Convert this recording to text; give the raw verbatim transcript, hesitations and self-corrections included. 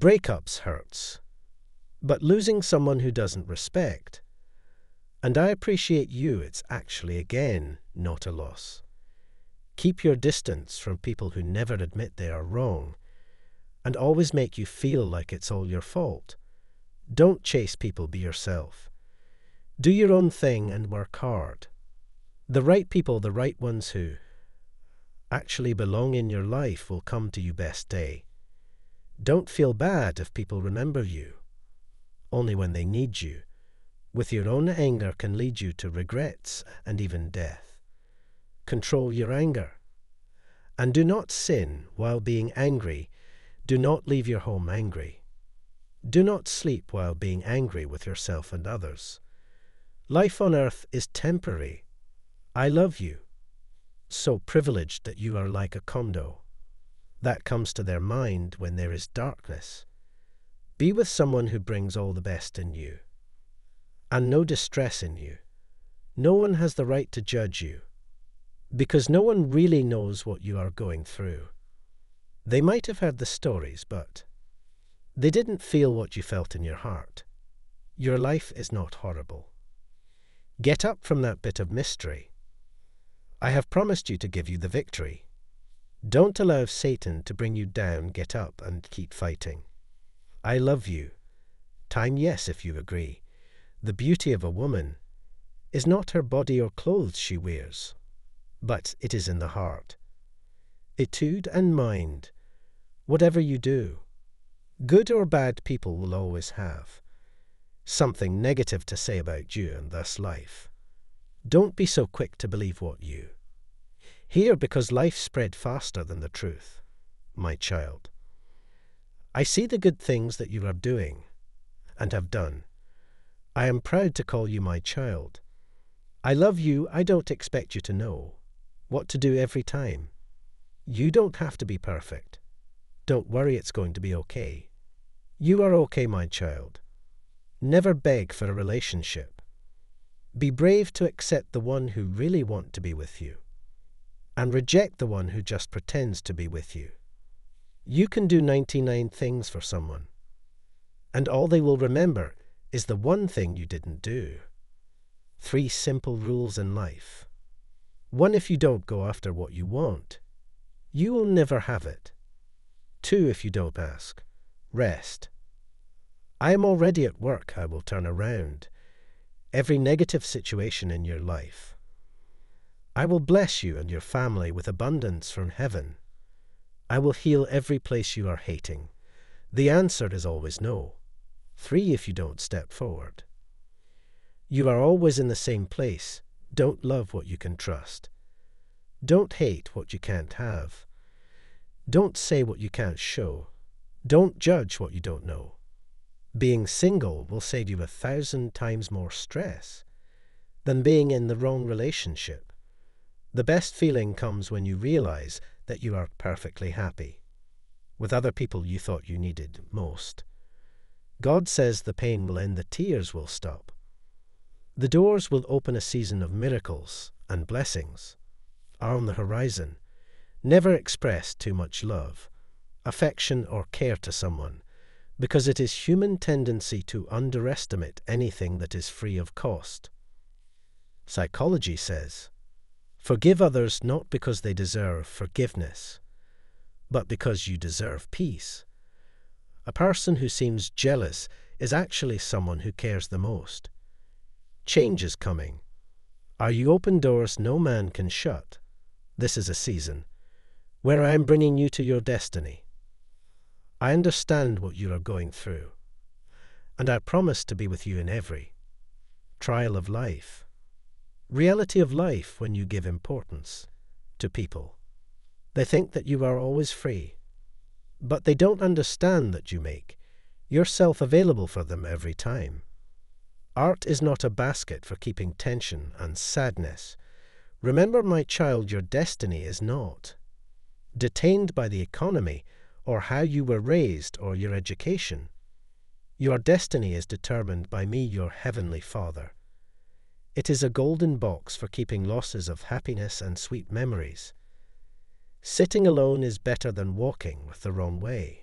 Breakups hurts, but losing someone who doesn't respect, and I appreciate you, it's actually, again, not a loss. Keep your distance from people who never admit they are wrong and always make you feel like it's all your fault. Don't chase people, be yourself. Do your own thing and work hard. The right people, the right ones who actually belong in your life, will come to you best day. Don't feel bad if people remember you, only when they need you. With your own anger can lead you to regrets and even death. Control your anger. And do not sin while being angry. Do not leave your home angry. Do not sleep while being angry with yourself and others. Life on earth is temporary. I love you. So privileged that you are like a condo. That comes to their mind when there is darkness. Be with someone who brings all the best in you. And no distress in you. No one has the right to judge you, because no one really knows what you are going through. They might have heard the stories, but they didn't feel what you felt in your heart. Your life is not horrible. Get up from that bit of mystery. I have promised you to give you the victory. Don't allow Satan to bring you down. Get up and keep fighting. I love you. Time, yes, if you agree. The beauty of a woman is not her body or clothes she wears, but it is in the heart. Etude and mind, whatever you do, good or bad people will always have something negative to say about you and thus life. Don't be so quick to believe what you hear, because life spread faster than the truth, my child. I see the good things that you are doing and have done. I am proud to call you my child. I love you. I don't expect you to know what to do every time. You don't have to be perfect. Don't worry, it's going to be okay. You are okay, my child. Never beg for a relationship. Be brave to accept the one who really wants to be with you, and reject the one who just pretends to be with you. You can do ninety-nine things for someone, and all they will remember is the one thing you didn't do. Three simple rules in life. One, if you don't go after what you want, you will never have it. Two, if you don't ask, rest. I am already at work. I will turn around every negative situation in your life. I will bless you and your family with abundance from heaven. I will heal every place you are hating. The answer is always no. Three, if you don't step forward, you are always in the same place. Don't love what you can trust. Don't hate what you can't have. Don't say what you can't show. Don't judge what you don't know. Being single will save you a thousand times more stress than being in the wrong relationship. The best feeling comes when you realize that you are perfectly happy with other people you thought you needed most. God says the pain will end, the tears will stop. The doors will open. A season of miracles and blessings are on the horizon. Never express too much love, affection or care to someone, because it is human tendency to underestimate anything that is free of cost. Psychology says, forgive others not because they deserve forgiveness, but because you deserve peace. A person who seems jealous is actually someone who cares the most. Change is coming. Are you open doors no man can shut? This is a season where I am bringing you to your destiny. I understand what you are going through, and I promise to be with you in every trial of life. Reality of life, when you give importance to people, they think that you are always free, but they don't understand that you make yourself available for them every time. Art is not a basket for keeping tension and sadness. Remember, my child, your destiny is not detained by the economy or how you were raised or your education. Your destiny is determined by me, your Heavenly Father. It is a golden box for keeping losses of happiness and sweet memories. Sitting alone is better than walking with the wrong way.